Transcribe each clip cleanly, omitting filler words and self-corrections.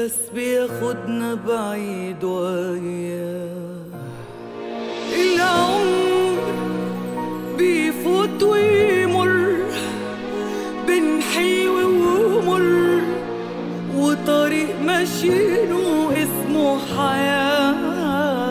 الاحساس بياخدنا بعيد وياه. العمر بيفوت ويمر، بين حلو ومر، وطريق ماشيينه اسمه حياة.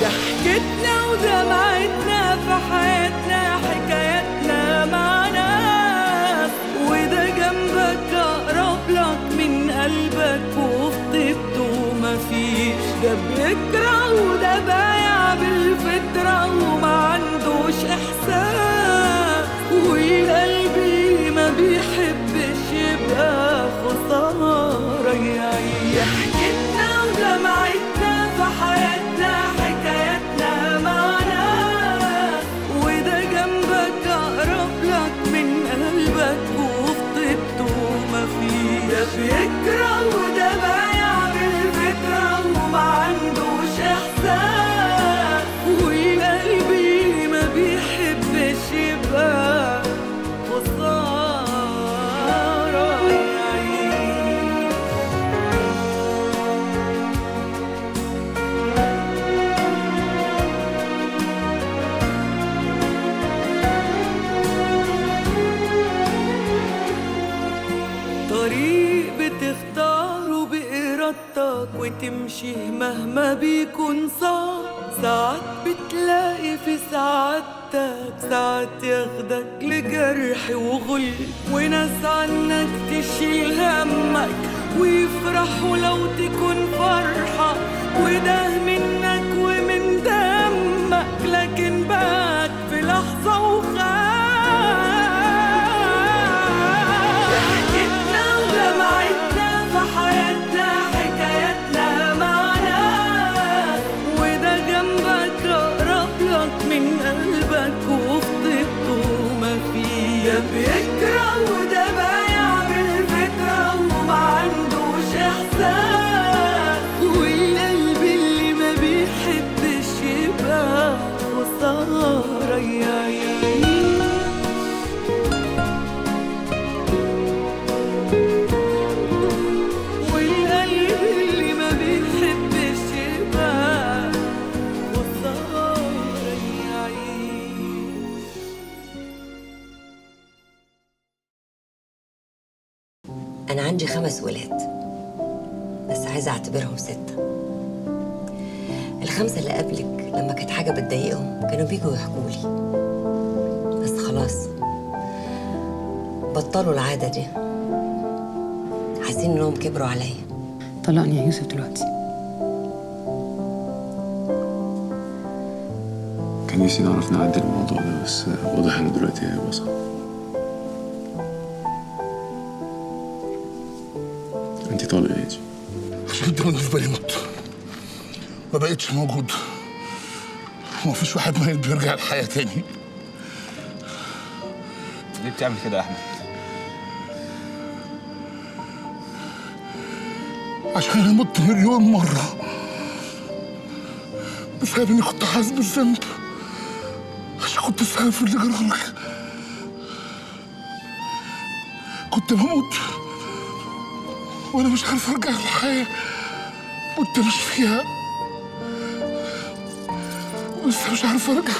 ده حكيتنا وده معتنا في حياتنا، حكاياتنا مع ناس، وده جنبك أقرب لك من قلبك وفي طيبته مفيش. ده بيكره وده بايع بالفطرة ومعندوش إحساس، وقلبي ما بيحبش يبقى خسارة يعيش. ده حكيتنا وده معتنا في حياتنا، حكاياتنا مع ناس، وده جنبك أقرب لك من قلبك وفي طيبته مفيش. ده بيكره وده بايع بالفطرة ومعندوش إحساس، وقلبي ما بيحبش يبقى خسارة يعيش. طريق بتختاره بإرادتك وتمشيه مهما بيكون صعب، ساعات بتلاقي في سعادتك ساعات ياخدك لجرح وغل، وناس عنك تشيل همك ويفرحوا لو تكون فرحة، وده منك ومن دمك، لكن بقاك في لحظة وخاف. ده حكيتنا وده معتنا في حياتنا، حكاياتنا مع ناس، وده جنبك أقرب لك من قلبك وفي طيبته مفيش. ده بيكره وده بايع بالفطرة ومعندوش إحساس، والقلب اللي ما بيحبش يبقى خسارة يعيش. والقلب اللي ما بيحبش يبقى خسارة يعيش. أنا عندي 5 ولاد، بس عايزة أعتبرهم 6. ال5 اللي قبلك لما كانت حاجة بتضايقهم كانوا بيجوا يحكولي، بس خلاص بطلوا العادة دي، حاسين إنهم كبروا عليا. طلقني يا يوسف دلوقتي. كان نفسي نعرف نعدي الموضوع ده، بس واضح إنه دلوقتي هيبقى صعب. أنت طالقة إيه؟ عشان كده ما جاش بالي نط، ما بقتش موجود، ومفيش واحد ميت بيرجع الحياة تاني. ليه بتعمل كده يا أحمد؟ عشان أنا مت مليون مرة بسبب إني كنت حاسس بالذنب، عشان كنت السبب في اللي جرالك. كنت بموت وأنا مش عارف أرجع للحياة، مت مش فيها بس مش عارف أرجع.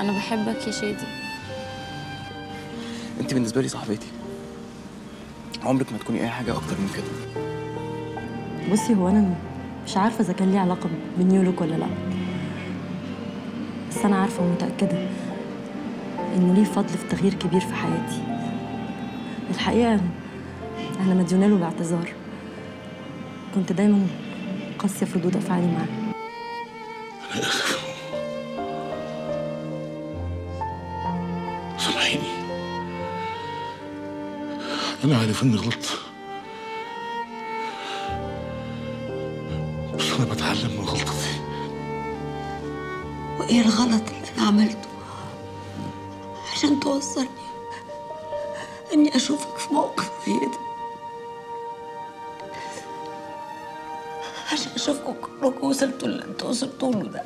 أنا بحبك يا شادي. أنت بالنسبة لي صاحبتي، عمرك ما تكوني أي حاجة أكتر من كده. بصي، هو أنا مش عارفة إذا كان ليه علاقة بنيولك ولا لأ، بس أنا عارفة ومتأكدة إنه ليه فضل في تغيير كبير في حياتي. الحقيقة أنا مديوناله باعتذار، كنت دايما قاسية في ردود أفعالي معاه. أنا آسف، سامحيني. أنا عارف إني غلطت، بس أنا بتعلم من غلطتي. وإيه الغلط اللي أنا عملته عشان توصلني إني أشوفك في موقف زي ده؟ عشان اشوفكم كلكم وصلتوا اللي انتوا وصلتوا له ده.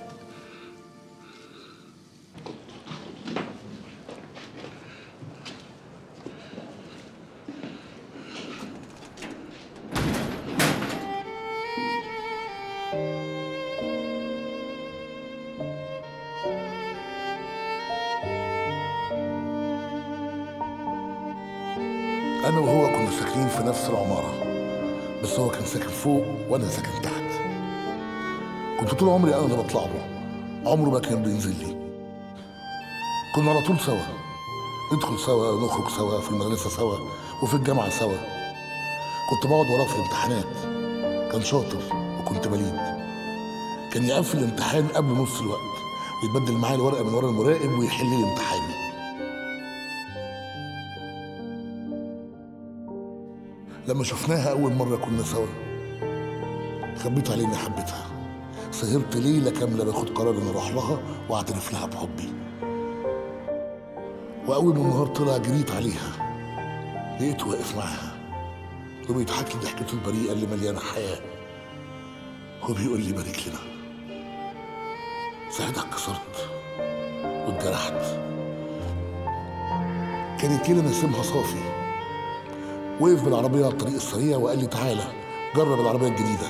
انا وهو كنا ساكنين في نفس العماره، بس هو كان ساكن فوق وانا ساكن تحت. كنت طول عمري انا اللي بطلع له، عمره ما كان بينزل لي. كنا على طول سوا، ندخل سوا ونخرج سوا، في المدرسه سوا وفي الجامعه سوا. كنت بقعد وراه في الامتحانات، كان شاطر وكنت بليد. كان يقفل الامتحان قبل نص الوقت ويتبدل معايا الورقه من ورا المراقب ويحل لي امتحاني. لما شفناها أول مرة كنا سوا، خبيت عليه إني حبيتها. سهرت ليلة كاملة باخد قرار إني أروح لها وأعترف لها بحبي. وأول ما النهار طلع جريت عليها، لقيته واقف معاها وبيضحك لي ضحكته البريئة اللي مليانة حياة وبيقول لي بارك لنا. ساعتها اتكسرت واتجرحت. كانت ليلة نسيمها صافي، وقف بالعربيه على الطريق السريع وقال لي تعالى جرب العربيه الجديده،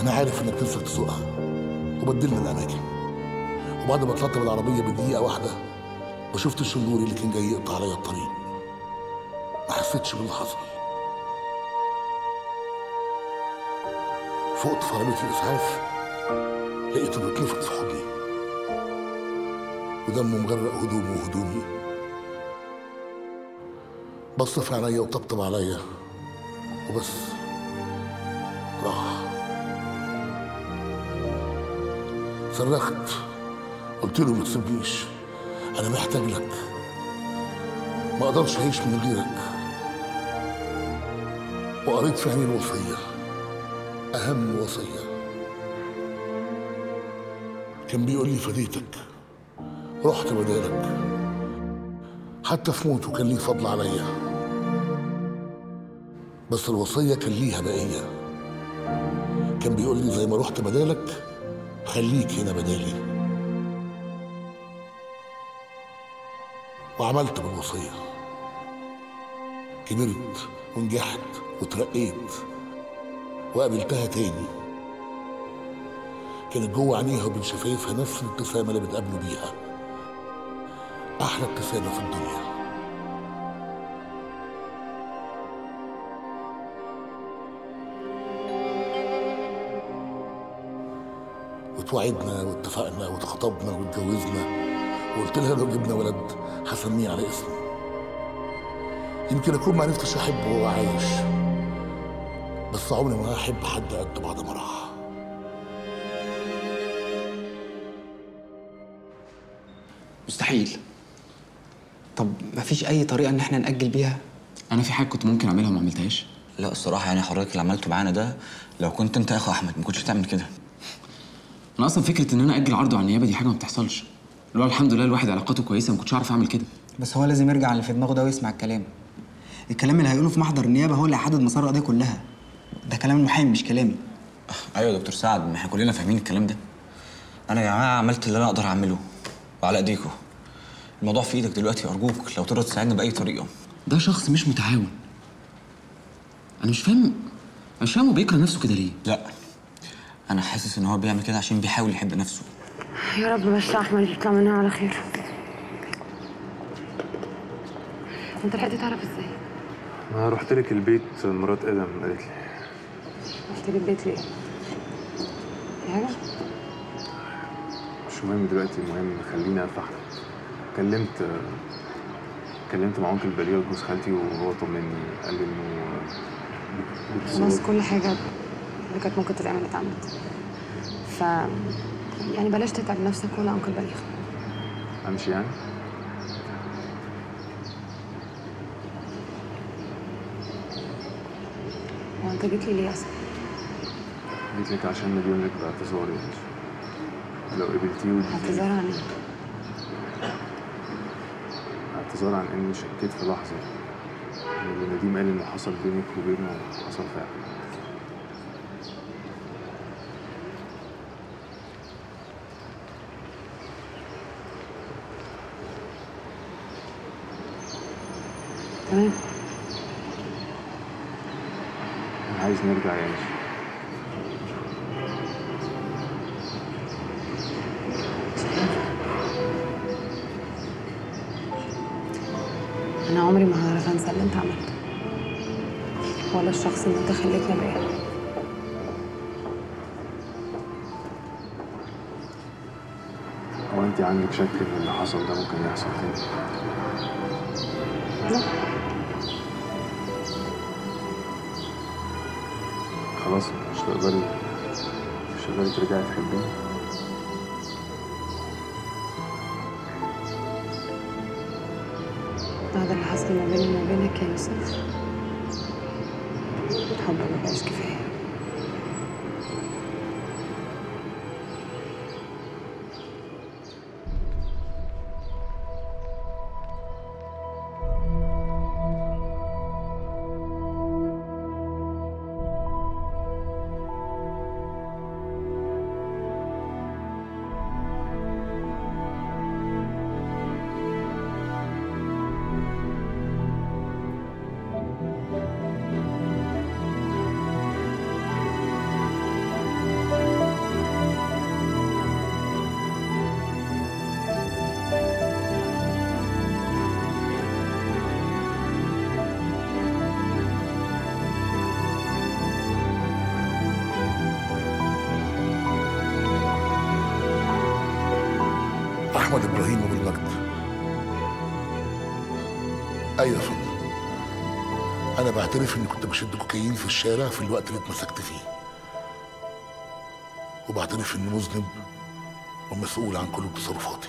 انا عارف انك نفسك تسوقها، وبدلنا الاماكن. وبعد ما طلعت بالعربيه بدقيقه واحده وشفت الشندوري اللي كان جاي يقطع عليا الطريق، ما حسيتش باللي حصل. فقت في عربيه الاسعاف لقيته بيتنفض في حضني ودمه مغرق هدومه وهدومي. بصف عليا وطبطب عليا وبس راح. صرخت قلت له ما تسيبنيش، انا محتاج لك، ما اقدرش اعيش من غيرك. وقريت في عيني الوصيه، اهم وصيه. كان بيقول لي فديتك، رحت بدالك، حتى في موته كان ليه فضل عليا، بس الوصية كان ليها بقية. كان بيقول لي زي ما رحت بدالك خليك هنا بدالي. وعملت بالوصية، كبرت ونجحت وترقيت وقابلتها تاني. كانت جوه عينيها وبين شفايفها نفس الابتسامة اللي بتقابله بيها، أحلى ابتسامة في الدنيا. واتوعدنا واتفقنا واتخطبنا واتجوزنا، وقلت لها لو جبنا ولد هسميه على اسمي. يمكن أكون ما عرفتش أحبه وهو عايش، بس عمري ما هحب حد قد بعد ما راح. مستحيل. طب مفيش أي طريقة إن إحنا نأجل بيها؟ أنا في حاجة كنت ممكن أعملها وما عملتهاش؟ لا الصراحة يعني حضرتك اللي عملته معانا ده، لو كنت أنت يا أخو أحمد ما كنتش بتعمل كده. أنا أصلا فكرة إن أنا أجل عرضه على النيابة دي حاجة ما بتحصلش. اللي هو الحمد لله الواحد علاقاته كويسة، ما كنتش أعرف أعمل كده. بس هو لازم يرجع اللي في دماغه ده ويسمع الكلام. الكلام اللي هيقوله في محضر النيابة هو اللي هيحدد مسار القضية كلها. ده كلام المحامي مش كلامي. أيوه يا دكتور سعد، ما إحنا كلنا فاهمين الكلام ده. أنا يا جماعة عملت اللي أنا أقدر أعمله وعلى إيديكم. الموضوع في ايدك دلوقتي، ارجوك لو تقدر تساعدنا باي طريقه. ده شخص مش متعاون. انا مش فاهم هو بيكره نفسه كده ليه؟ لا انا حاسس ان هو بيعمل كده عشان بيحاول يحب نفسه. يا رب بس احمد يطلع منها على خير. انت لحقت تعرف ازاي؟ انا رحت لك البيت مرات ادم قالت لي. رحت لك البيت ليه؟ يا مش مهم دلوقتي، المهم خليني افحص. كلمت مع عنك الباليه وجوز خالتي وهو طمني، قال لي انه خلاص كل حاجه اللي كانت ممكن تتعمل اتعملت. ف يعني بلاش تتعب نفسك ولا عنك الباليه. امشي يعني؟ هو انت جيت لي ليه اصلا؟ جيت لك عشان مليون لك باعتذاري، لو قبلتيه ودي اعتذار عن ايه؟ اعتذار عن اني شكيت في لحظه ان نديم قال ان حصل بينك وبينه حصل فعلا. تمام. انا عايز نرجع يعني. أنا عمري ما هعرف أنسى اللي أنت عملته. ولا الشخص اللي انت خليتنا معاه. هو انت عندك شك ان اللي حصل ده ممكن يحصل تاني؟ لا. خلاص مش هتقدري ترجعي تحبيني؟ هذا اللي حصل ما بيني وما بينك يا يوسف الحب ما بقاش كفايه. أحمد إبراهيم أبو المجد. أيوة يا فندم، أنا بعترف إني كنت بشد كوكايين في الشارع في الوقت اللي اتمسكت فيه، وبعترف إني مذنب ومسؤول عن كل تصرفاتي.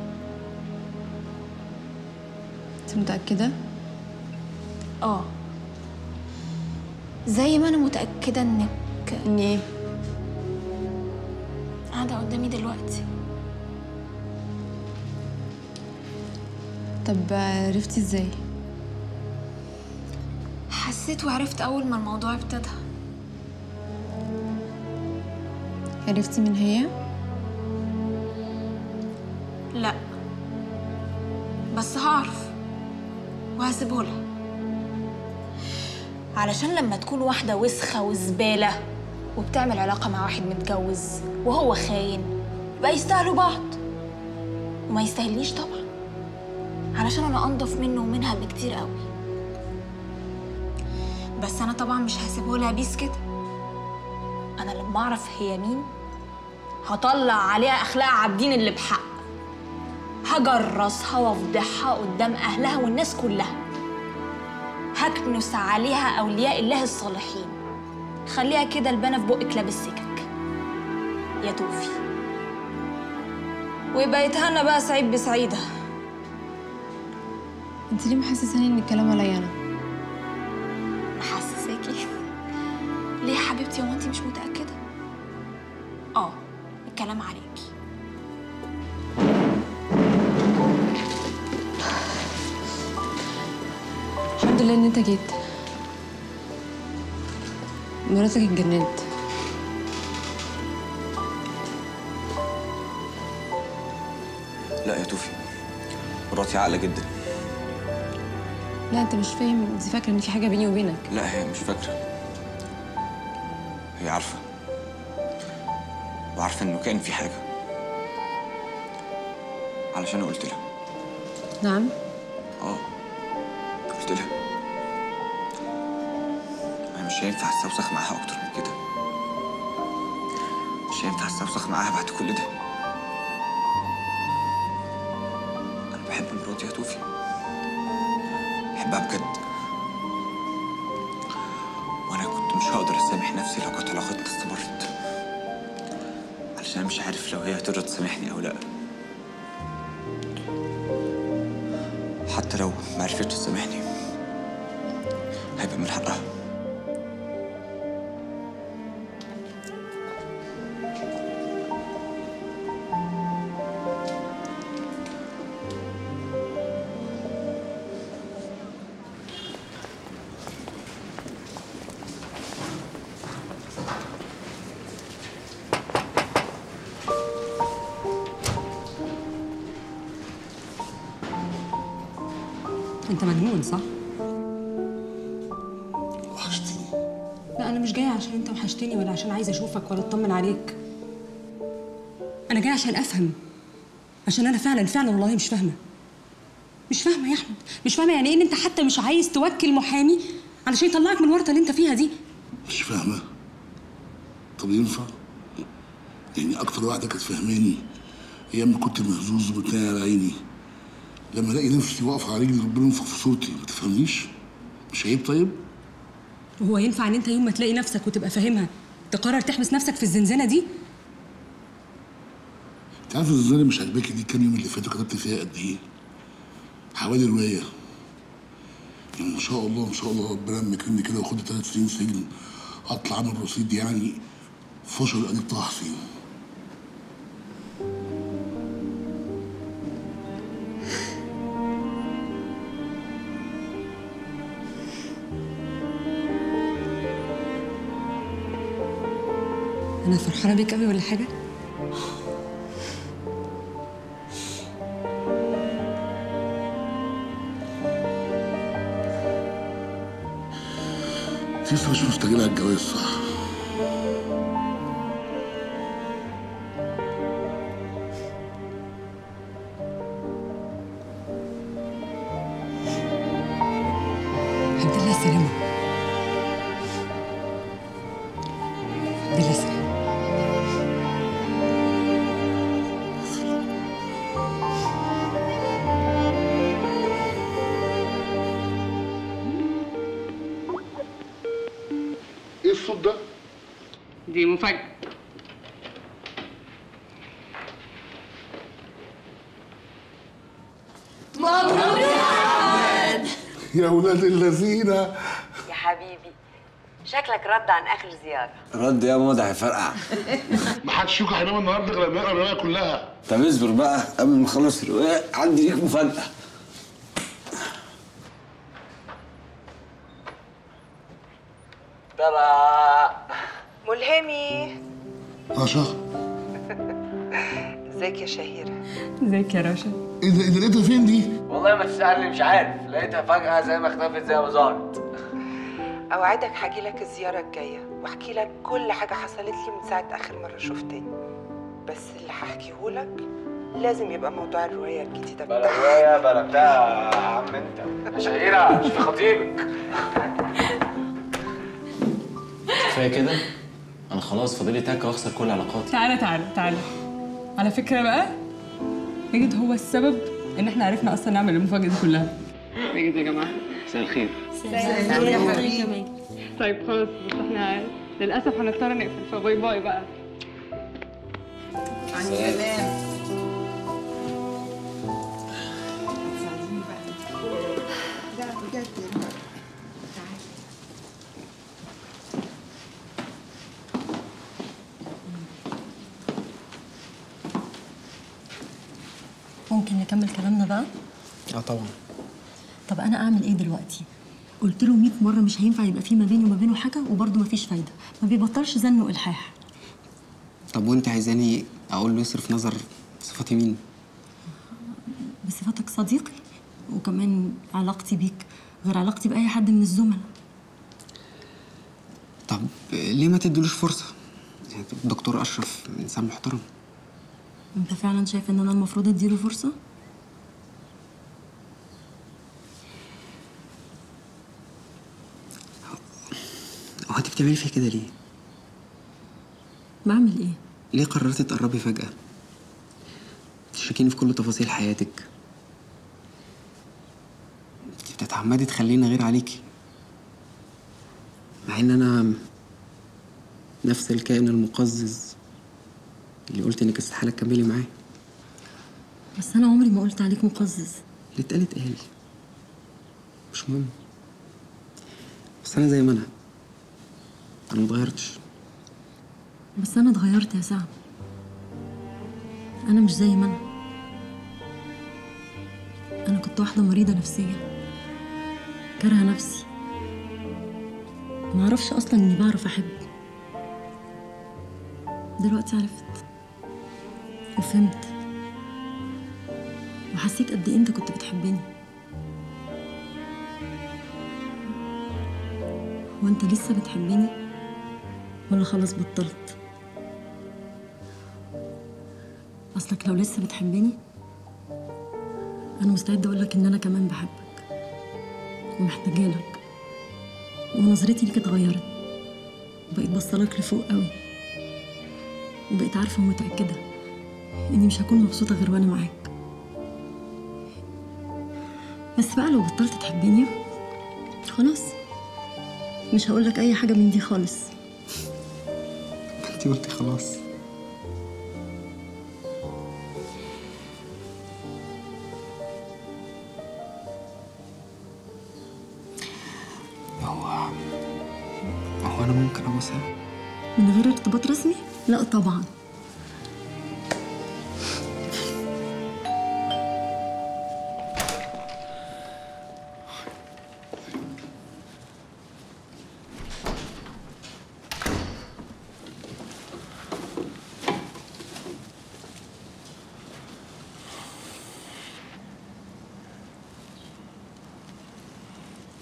متأكدة؟ اه، زي ما انا متأكدة انك ايه؟ قاعدة قدامي دلوقتي. طب عرفتي ازاي؟ حسيت وعرفت اول ما الموضوع ابتدى. عرفتي من هي؟ لا بس هعرف وهسيبهولها، علشان لما تكون واحدة وسخة وزبالة وبتعمل علاقة مع واحد متجوز وهو خاين يبقى يستاهلوا بعض، وما يستاهلنيش طبعا علشان أنا أنضف منه ومنها بكتير قوي. بس أنا طبعا مش هسيبهولها بيس كده. أنا لما أعرف هي مين هطلع عليها أخلاق عابدين اللي بحق، هجرسها وافضحها قدام اهلها والناس كلها، هكنس عليها اولياء الله الصالحين، خليها كده البانه في بق كلاب السكك يا توفي، ويبقى يتهنى بقى سعيد بسعيده. انت ليه محسساني ان الكلام عليا انا؟ محسساكي ليه يا حبيبتي؟ هو انت مش متاكده؟ اه الكلام عليكي. الحمد لله ان انت جيت. مراتك اتجننت. لا يا توفي، مراتي عاقله جدا. لا انت مش فاهم، دي فاكره ان في حاجه بيني وبينك. لا هي مش فاكره، هي عارفه، وعارفه انه كان في حاجه، علشان قلت لها. نعم؟ اه قلت لها مش هينفع استوسخ معاها اكتر من كده، مش هينفع استوسخ معاها بعد كل ده. انا بحب مراتي يا توفي، بحبها بجد، وانا كنت مش هقدر اسامح نفسي لو كانت علاقتنا استمرت، علشان مش عارف لو هي هتقدر تسامحني او لا. حتى لو ما عرفتش تسامحني هيبقى من حقها. انت مجنون صح؟ وحشتيني. لا انا مش جايه عشان انت وحشتني ولا عشان عايزه اشوفك ولا اطمن عليك. انا جايه عشان افهم، عشان انا فعلا والله مش فاهمه يا احمد، مش فاهمه يعني ايه ان انت حتى مش عايز توكل محامي علشان يطلعك من الورطه اللي انت فيها دي. مش فاهمه؟ طب ينفع؟ يعني اكتر واحده كانت فاهماني ايام ما كنت مهزوز وبتنايا على عيني، لما الاقي نفسي واقفه على رجلي ربنا ينفخ في صورتي، ما تفهمنيش؟ مش عيب طيب؟ وهو ينفع ان انت يوم ما تلاقي نفسك وتبقى فاهمها تقرر تحبس نفسك في الزنزانه دي؟ انت عارفه الزنزانه مش عاجباكي دي كام يوم اللي فاتوا كتبت فيها قد ايه؟ حوالي روايه. يعني ان شاء الله ربنا يكرمني كده واخد 3 سنين سجن، اطلع اعمل رصيد يعني فشل القضيب طه حسين. أنا فرحانة بيك أوي ولا حاجة؟ أنتِ لسه مش مستعجلة على الجواز صح؟ الحمد لله السلامة. الحمد لله السلامة. ايه الصوت ده؟ دي مفاجأة. مبروك يا ولاد اللذينة يا حبيبي، شكلك رد عن آخر زيارة. رد يا ماما، ده هيفرقع. محدش يوكا هينام النهارده غير لما يقرا الرواية كلها. طب اصبر بقى، قبل ما نخلص الرواية عندي ليك مفاجأة. ملهمي رشا. ازيك يا شهيرة؟ ازيك يا رشا؟ ايه ده لقيتها فين دي؟ والله ما تسألني، مش عارف، لقيتها فجأة زي ما اختفت زي ما ظهرت. اوعدك هاجي لك الزيارة الجاية واحكي لك كل حاجة حصلت لي من ساعة آخر مرة شفتني، بس اللي هحكيه لك لازم يبقى موضوع الرواية الجديدة بتاعتك. بلا رواية بلا بتاع يا عم انت. يا شهيرة مش في خطيبك. كفاية كده؟ أنا خلاص فاضلي تاكة وأخسر كل علاقاتي. تعالى على فكرة بقى، ماجد هو السبب إن إحنا عرفنا أصلاً نعمل المفاجأة دي كلها. ماجد يا جماعة، مساء الخير. مساء الخير يا حبيبي. طيب خلاص، بس إحنا للأسف هنضطر نقفل، فباي باي بقى. عن السلامة. لا بجد ممكن نكمل كلامنا بقى؟ طبعا. طب انا اعمل ايه دلوقتي؟ قلت له 100 مره مش هينفع يبقى في ما بيني وما بينه حاجه وبرده ما فيش فايده، ما بيبطلش زن والحاح. طب وانت عايزاني اقول له يصرف نظر بصفتي مين؟ بصفتك صديقي، وكمان علاقتي بيك غير علاقتي باي حد من الزملاء. طب ليه ما تديلوش فرصه؟ يعني الدكتور اشرف انسان محترم. انت فعلا شايف ان انا المفروض اديله فرصه؟ هو انت بتعملي فيا كده ليه؟ بعمل ايه؟ ليه قررتي تقربي فجاه؟ تشكيني في كل تفاصيل حياتك. انت بتتعمدي تخلينا غير عليكي، مع ان انا نفس الكائن المقزز اللي قلت انك استحاله تكملي معاه. بس انا عمري ما قلت عليك مقزز. اللي اتقال مش مهم. بس أنا زي ما أنا متغيرتش. بس أنا اتغيرت يا سعد. أنا مش زي ما أنا كنت واحدة مريضة نفسيا، كارهة نفسي، معرفش أصلا إني بعرف أحب. دلوقتي عرفت وفهمت وحسيت قد إيه أنت كنت بتحبني. هو أنت لسه بتحبني ولا خلاص بطلت؟ أصلك لو لسه بتحبني أنا مستعدة أقولك إن أنا كمان بحبك ومحتاجالك، ونظرتي ليك اتغيرت، بقيت بصلك لفوق قوي، وبقيت عارفة ومتأكدة إني مش هكون مبسوطة غير وأنا معاك. بس بقى لو بطلت تحبيني خلاص مش هقولك أي حاجة من دي خالص. أنتي قلتي خلاص. هو أنا ممكن أبوسها؟ من غير ارتباط رسمي؟ لا طبعا.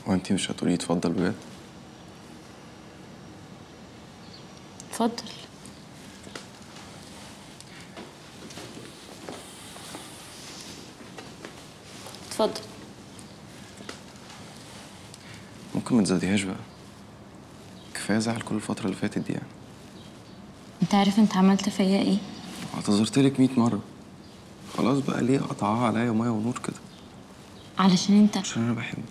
هو أنتي مش هتقولي اتفضل بجد؟ اتفضل. اتفضل. ممكن ما تزوديهاش بقى، كفايه زعل كل الفتره اللي فاتت دي يعني. انت عارف انت عملت فيا ايه؟ اعتذرتلك 100 مره. خلاص بقى ليه قطعها عليا ميه ونور كده؟ علشان انت، عشان انا بحبك.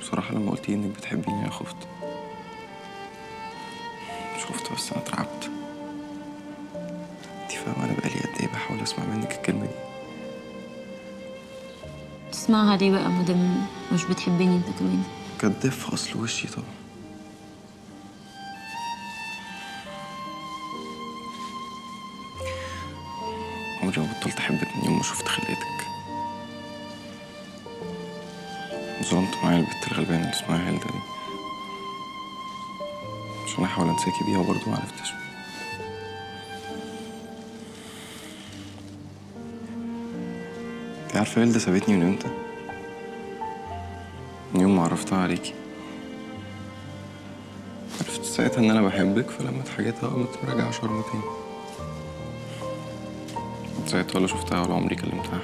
بصراحه لما قلتي انك بتحبيني انا خفت، شفت، بس انا اترعبت. انت فاهمه انا بقالي قد ايه بحاول اسمع منك الكلمه دي؟ تسمعها ليه بقى ما دام مش بتحبني انت كمان؟ كداب في اصل وشي طبعا. عمري ما بطلت احبك من يوم ما شفت خلقتك. ظلمت معايا البت الغلبانه اللي اسمها هيلدا دي، عشان احاول انساكي بيها وبرضه معرفتش. انتي عارفه هيلدا سابتني من امتى؟ من يوم ما عرفتها عليكي. عرفت ساعتها ان انا بحبك، فلما اتحاجتها قمت مراجعه شرم تاني. من ساعتها ولا شفتها ولا عمري كلمتها.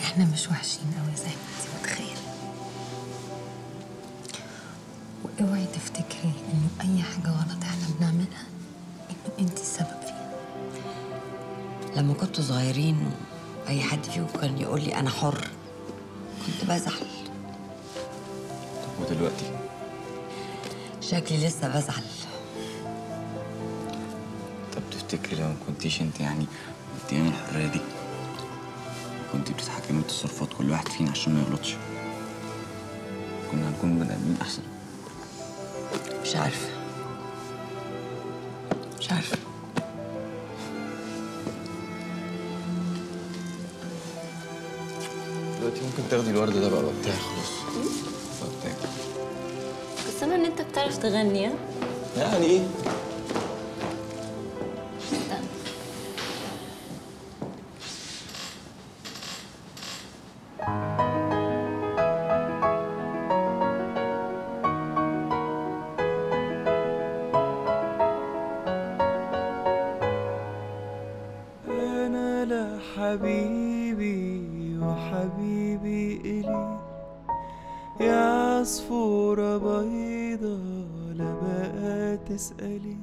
احنا مش وحشين قوي زي ما انت متخيله، واوعي تفتكري انه اي حاجه غلط احنا بنعملها انه انت السبب فيها. لما كنتوا صغيرين واي حد فيكم كان يقول لي انا حر كنت بزعل. طب ودلوقتي؟ شكلي لسه بزعل. طب تفتكري لو ما كنتيش انت يعني قدام الحريه دي كنت بتتحكمي في تصرفات كل واحد فينا عشان ما يغلطش، كنا هنكون بني ادمين احسن؟ مش عارفه، مش عارفه. دلوقتي ممكن تاخدي الورد ده بقى بتاعي خلاص. بتاعي. بس انا ان انت بتعرف تغني. ها؟ يعني ايه؟ حبيبي وحبيبي إلي يا عصفورة بيضة لا بقى تسألي،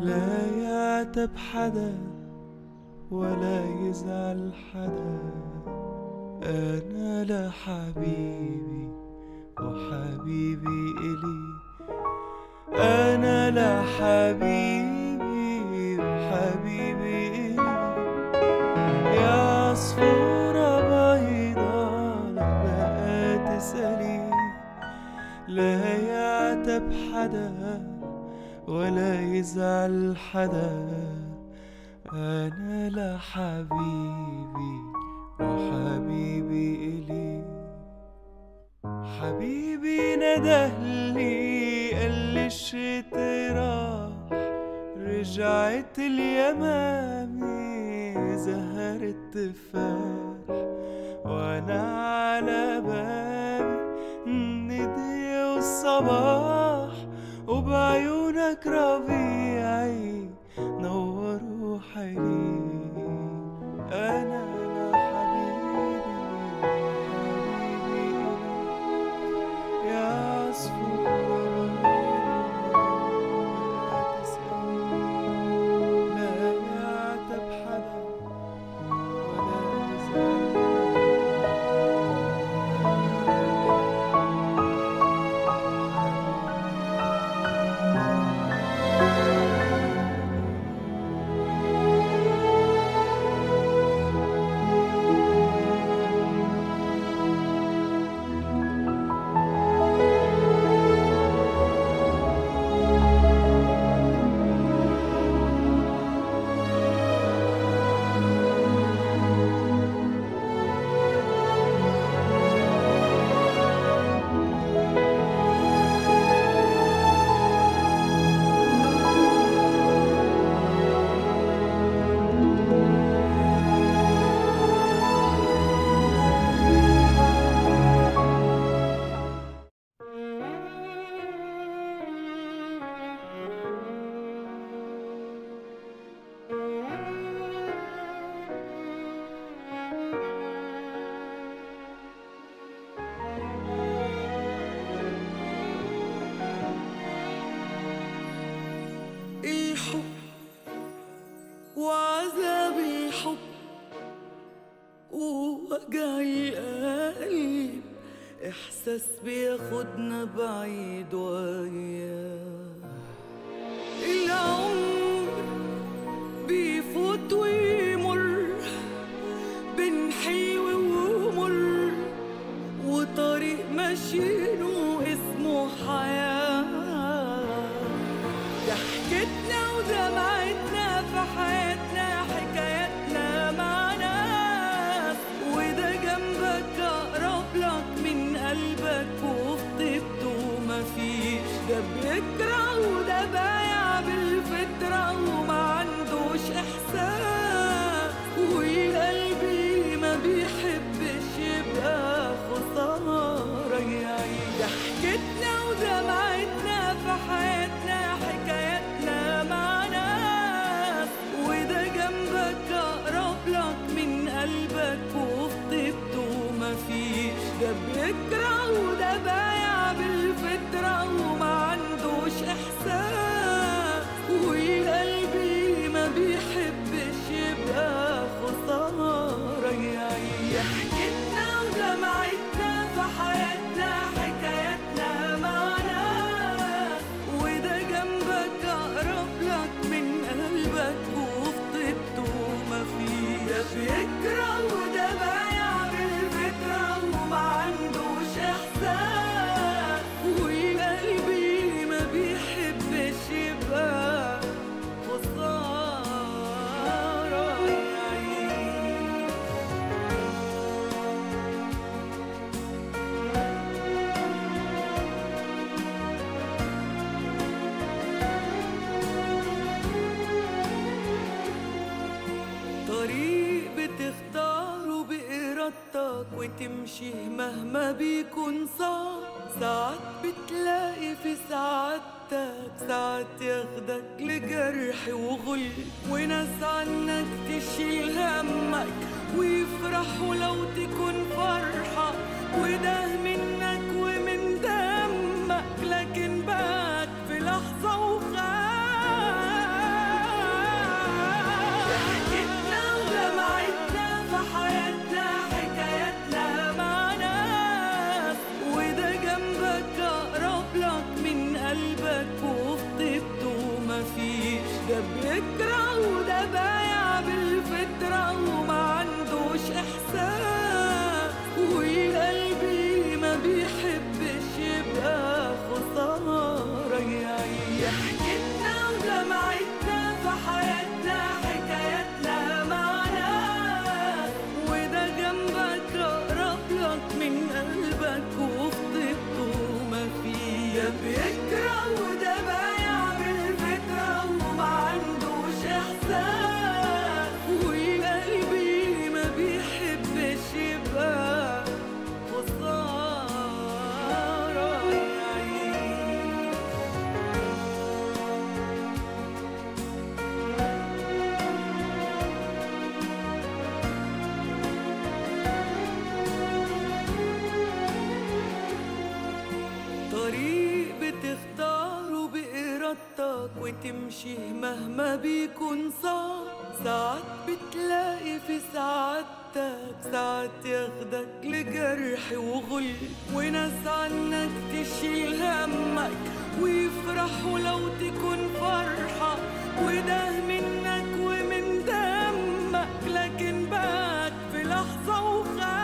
لا يعتب حدا ولا يزعل حدا، أنا لحبيبي وحبيبي إلي، أنا لحبيبي وحبيبي إلي يا عصفورة بيضة لا بقى تسألي، لا يعتب حدا ولا يزعل حدا، أنا لحبيبي وحبيبي إلي. حبيبي ندهلي قالي الشتا راح، رجعت اليمامي زهرت تفاح، وأنا على بابي الندية والصباح، وبعيونك ربيعي نور روحي. أنا لحبيبي وحبيبي إلي يا عصفورة بيضة لا يعتب حدا ولا يزعل. وعذابي حب ووجعي قلب، إحساس بياخدنا بعيد وياه، العمر بيفوت ويمر بين حلو ومر، وطريق ماشيينه اسمه حياة. ده حكيتنا وده معتنا في حياتنا، حكاياتنا مع ناس، وده جنبك أقرب لك من قلبك وفي طيبته مفيش، ده بيكره وده بايع بالفطرة ومعندوش إحساس، والقلب ما بيحبش يبقى خسارة يعيش. ده حكيتنا وده معتنا في حياتنا، حكاياتنا مع ناس، وده جنبك أقرب لك من قلبك وفي طيبته مفيش، ده بيكره وده بايع بالفطرة ومعندوش إحساس، والقلب ما بيحبش يبقى خسارة يعيش. يا حكيتنا ودمعتنا في حياتنا، حكاياتنا مع ناس، وده جنبك أقرب لك من قلبك وفي طيبته مفيش، ده بيكره وده بايع بالفكرة ومعندوش إحساس، والقلب ما بيحبش يبقى خسارة يعيش. طريق بتختاره بإرادتك وتمشيه مهما بيكون صعب، ساعات بتلاقي في سعادتك ساعات ياخدك لجرح وغل، وناس عنك تشيل همك ويفرحوا لو تكون فرحة، وده منك ومن دمك، لكن بقاك في لحظة وخاف. ضحكتنا ولمعتنا في حياتنا حكاياتنا مع ناس، وده جنبك أقرب لك من قلبك وفي طيبته مفيش، ده بيكره وده بايع بالفطرة ومع مش احساس، والقلبي ما بيحبش يبقى خساره يا عيني. ضحكتنا ودمعتنا في حياتنا حكاياتنا مع ناس، وده جنبك اقرب لك من قلبك وفي طيبته مفيش، ده بيكره وده بايع بالفكره ومعندوش احساس، وتمشيه مهما بيكون صعب. ساعات بتلاقي في سعادتك ساعات ياخدك لجرح وغل، وناس عنك تشيل همك ويفرحوا لو تكون فرحة، وده منك ومن دمك، لكن بقاك في لحظة وخاف.